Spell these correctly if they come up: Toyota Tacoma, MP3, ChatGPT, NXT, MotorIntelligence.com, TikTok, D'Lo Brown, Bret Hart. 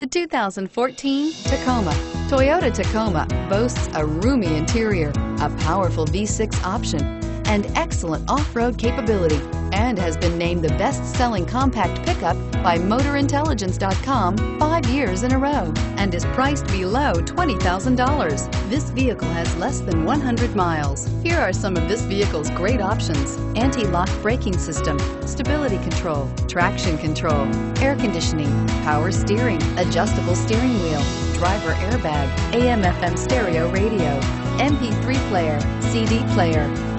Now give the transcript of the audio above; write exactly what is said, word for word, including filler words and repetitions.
The two thousand fourteen Tacoma. Toyota Tacoma boasts a roomy interior, a powerful V six option, and excellent off-road capability, and has been named the best-selling compact pickup by Motor Intelligence dot com five years in a row, and is priced below twenty thousand dollars. This vehicle has less than one hundred miles. Here are some of this vehicle's great options: anti-lock braking system, stability control, traction control, air conditioning, power steering, adjustable steering wheel, driver airbag, A M F M stereo radio, M P three player, C D player.